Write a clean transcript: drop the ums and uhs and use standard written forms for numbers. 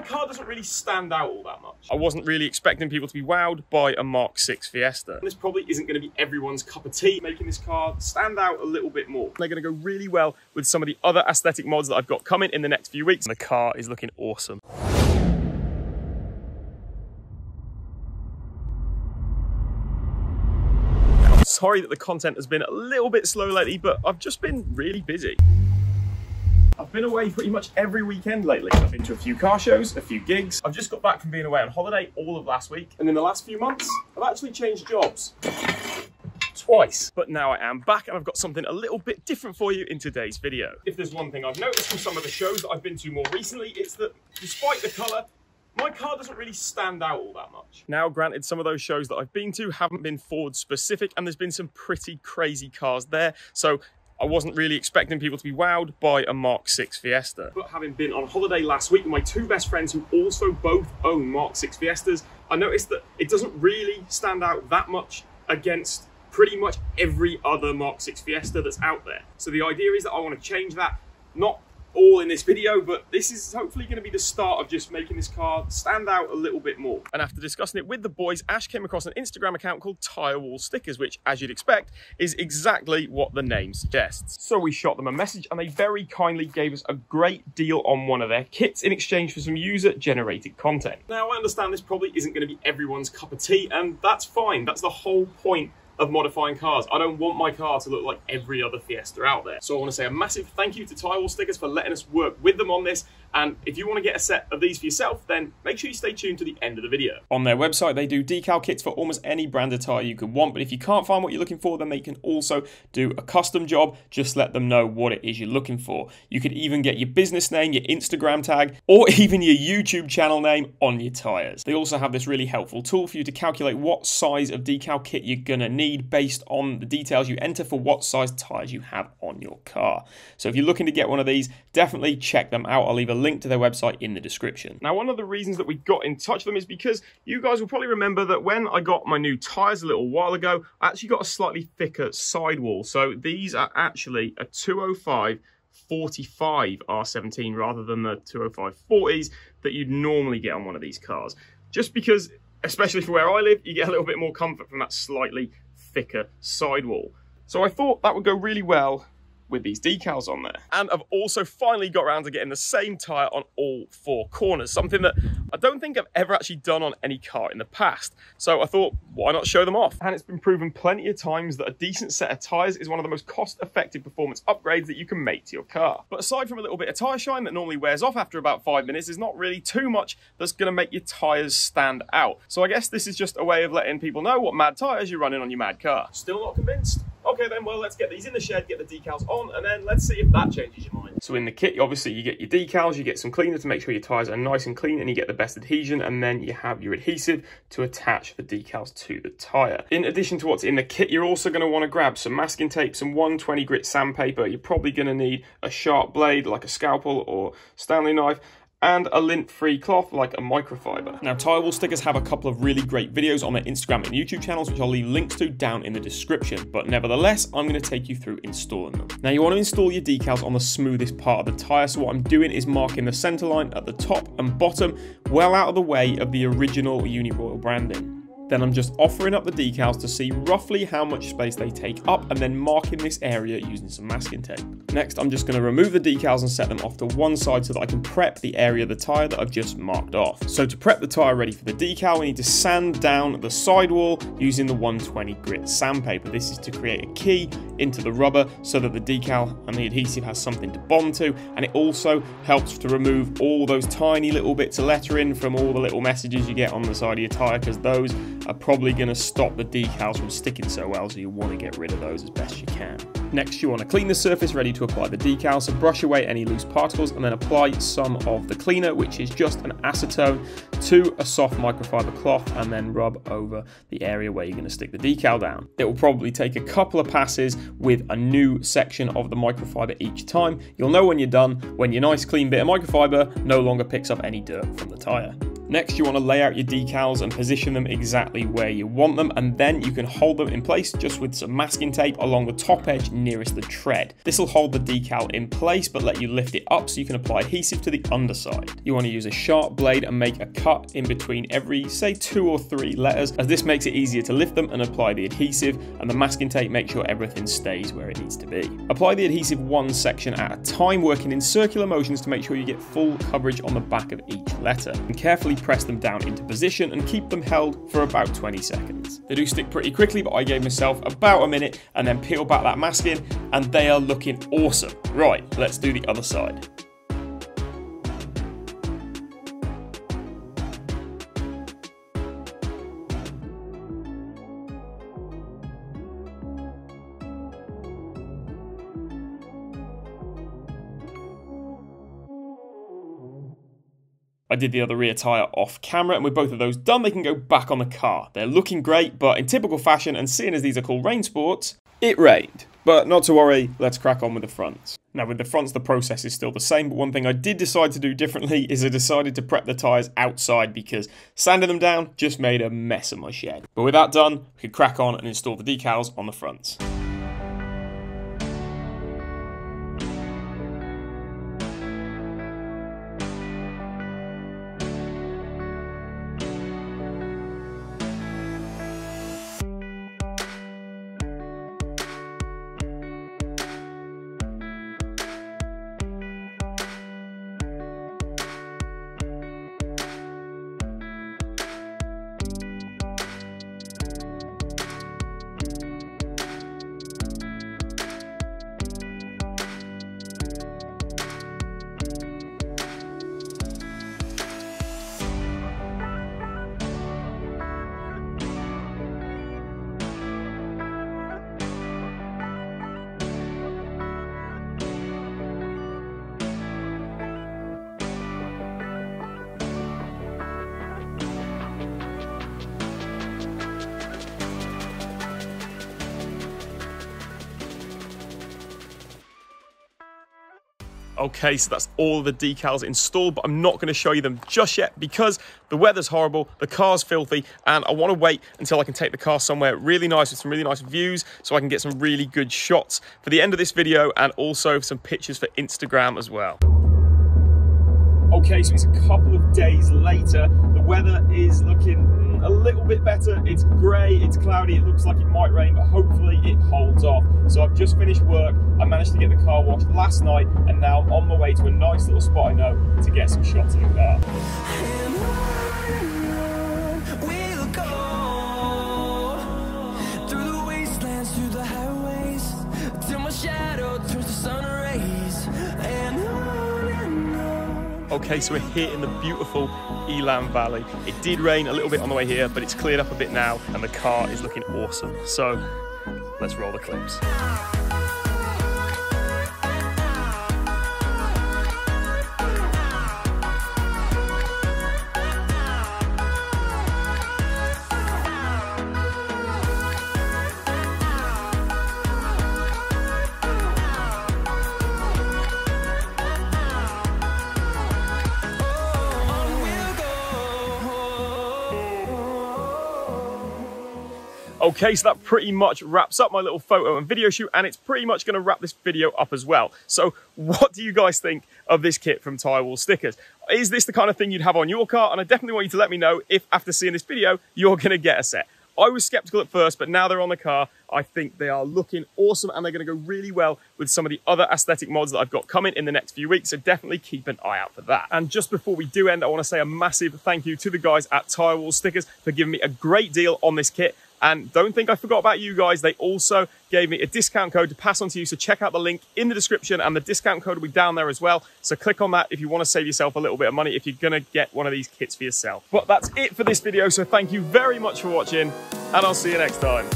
my car doesn't really stand out all that much. I wasn't really expecting people to be wowed by a Mark VI Fiesta. And this probably isn't going to be everyone's cup of tea, making this car stand out a little bit more. They're going to go really well with some of the other aesthetic mods that I've got coming in the next few weeks. And the car is looking awesome. Sorry that the content has been a little bit slow lately, but I've just been really busy. I've been away pretty much every weekend lately. I've been to a few car shows, a few gigs. I've just got back from being away on holiday all of last week. And in the last few months, I've actually changed jobs. Twice. But now I am back and I've got something a little bit different for you in today's video. If there's one thing I've noticed from some of the shows that I've been to more recently, it's that despite the colour, my car doesn't really stand out all that much. Now, granted, some of those shows that I've been to haven't been Ford specific, and there's been some pretty crazy cars there. So I wasn't really expecting people to be wowed by a Mark VI Fiesta. But having been on holiday last week with my two best friends who also both own Mark VI Fiestas, I noticed that it doesn't really stand out that much against pretty much every other Mark VI Fiesta that's out there. So the idea is that I want to change that, not all in this video, but this is hopefully going to be the start of just making this car stand out a little bit more. And after discussing it with the boys, Ash came across an Instagram account called Tyre Wall Stickers, which, as you'd expect, is exactly what the name suggests. So we shot them a message and they very kindly gave us a great deal on one of their kits in exchange for some user-generated content. Now, I understand this probably isn't going to be everyone's cup of tea, and that's fine. That's the whole point of modifying cars. I don't want my car to look like every other Fiesta out there. So I want to say a massive thank you to Tyre Wall Stickers for letting us work with them on this. And if you want to get a set of these for yourself, then make sure you stay tuned to the end of the video. On their website, they do decal kits for almost any brand of tyre you could want, but if you can't find what you're looking for, then they can also do a custom job. Just let them know what it is you're looking for. You could even get your business name, your Instagram tag, or even your YouTube channel name on your tyres. They also have this really helpful tool for you to calculate what size of decal kit you're gonna need based on the details you enter for what size tyres you have on your car. So if you're looking to get one of these, definitely check them out. I'll leave a link to their website in the description. Now, one of the reasons that we got in touch with them is because you guys will probably remember that when I got my new tyres a little while ago, I actually got a slightly thicker sidewall. So these are actually a 205/45 R17 rather than the 205/40s that you'd normally get on one of these cars. Just because, especially for where I live, you get a little bit more comfort from that slightly thicker sidewall. So I thought that would go really well with these decals on there. And I've also finally got around to getting the same tyre on all four corners, something that I don't think I've ever actually done on any car in the past. So I thought, why not show them off? And it's been proven plenty of times that a decent set of tyres is one of the most cost-effective performance upgrades that you can make to your car. But aside from a little bit of tyre shine that normally wears off after about 5 minutes, there's not really too much that's gonna make your tyres stand out. So I guess this is just a way of letting people know what mad tyres you're running on your mad car. Still not convinced? Okay then, well, let's get these in the shed, get the decals on, and then let's see if that changes your mind. So in the kit, obviously, you get your decals, you get some cleaner to make sure your tyres are nice and clean, and you get the best adhesion, and then you have your adhesive to attach the decals to the tyre. In addition to what's in the kit, you're also going to want to grab some masking tape, some 120 grit sandpaper. You're probably going to need a sharp blade like a scalpel or Stanley knife, and a lint-free cloth like a microfiber. Now, Tyre Wall Stickers have a couple of really great videos on their Instagram and YouTube channels, which I'll leave links to down in the description. But nevertheless, I'm gonna take you through installing them. Now, you wanna install your decals on the smoothest part of the tire. So what I'm doing is marking the center line at the top and bottom, well out of the way of the original Uniroyal branding. Then I'm just offering up the decals to see roughly how much space they take up and then marking this area using some masking tape. Next, I'm just gonna remove the decals and set them off to one side so that I can prep the area of the tire that I've just marked off. So to prep the tire ready for the decal, we need to sand down the sidewall using the 120 grit sandpaper. This is to create a key into the rubber so that the decal and the adhesive has something to bond to, and it also helps to remove all those tiny little bits of lettering from all the little messages you get on the side of your tire, because those are probably going to stop the decals from sticking so well, so you want to get rid of those as best you can. Next, you want to clean the surface ready to apply the decal, so brush away any loose particles and then apply some of the cleaner, which is just an acetone, to a soft microfiber cloth and then rub over the area where you're going to stick the decal down. It will probably take a couple of passes with a new section of the microfiber each time. You'll know when you're done when your nice clean bit of microfiber no longer picks up any dirt from the tyre. Next, you want to lay out your decals and position them exactly where you want them, and then you can hold them in place just with some masking tape along the top edge nearest the tread. This will hold the decal in place but let you lift it up so you can apply adhesive to the underside. You want to use a sharp blade and make a cut in between every, say, 2 or 3 letters, as this makes it easier to lift them and apply the adhesive, and the masking tape makes sure everything stays where it needs to be. Apply the adhesive one section at a time, working in circular motions to make sure you get full coverage on the back of each letter. And carefully press them down into position and keep them held for about 20 seconds. They do stick pretty quickly, but I gave myself about a minute, and then peel back that masking and they are looking awesome. Right, let's do the other side. I did the other rear tyre off camera, and with both of those done, they can go back on the car. They're looking great, but in typical fashion, and seeing as these are called rain sports, it rained. But not to worry, let's crack on with the fronts. Now with the fronts, the process is still the same, but one thing I did decide to do differently is I decided to prep the tyres outside, because sanding them down just made a mess of my shed. But with that done, we could crack on and install the decals on the fronts. Okay, so that's all the decals installed, but I'm not going to show you them just yet because the weather's horrible, the car's filthy, and I want to wait until I can take the car somewhere really nice with some really nice views so I can get some really good shots for the end of this video and also some pictures for Instagram as well. Okay, so it's a couple of days later. The weather is looking a little bit better. It's grey, it's cloudy, it looks like it might rain, but hopefully it holds off. So I've just finished work. I managed to get the car washed last night, and now I'm on my way to a nice little spot I know to get some shots of the car. Okay, so we're here in the beautiful Elan Valley. It did rain a little bit on the way here, but it's cleared up a bit now, and the car is looking awesome. So let's roll the clips. Okay, so that pretty much wraps up my little photo and video shoot, and it's pretty much going to wrap this video up as well. So what do you guys think of this kit from Tyre Wall Stickers? Is this the kind of thing you'd have on your car? And I definitely want you to let me know if after seeing this video, you're going to get a set. I was skeptical at first, but now they're on the car, I think they are looking awesome, and they're going to go really well with some of the other aesthetic mods that I've got coming in the next few weeks, so definitely keep an eye out for that. And just before we do end, I want to say a massive thank you to the guys at Tyre Wall Stickers for giving me a great deal on this kit. And don't think I forgot about you guys. They also gave me a discount code to pass on to you. So check out the link in the description, and the discount code will be down there as well. So click on that if you want to save yourself a little bit of money if you're going to get one of these kits for yourself. But that's it for this video. So thank you very much for watching, and I'll see you next time.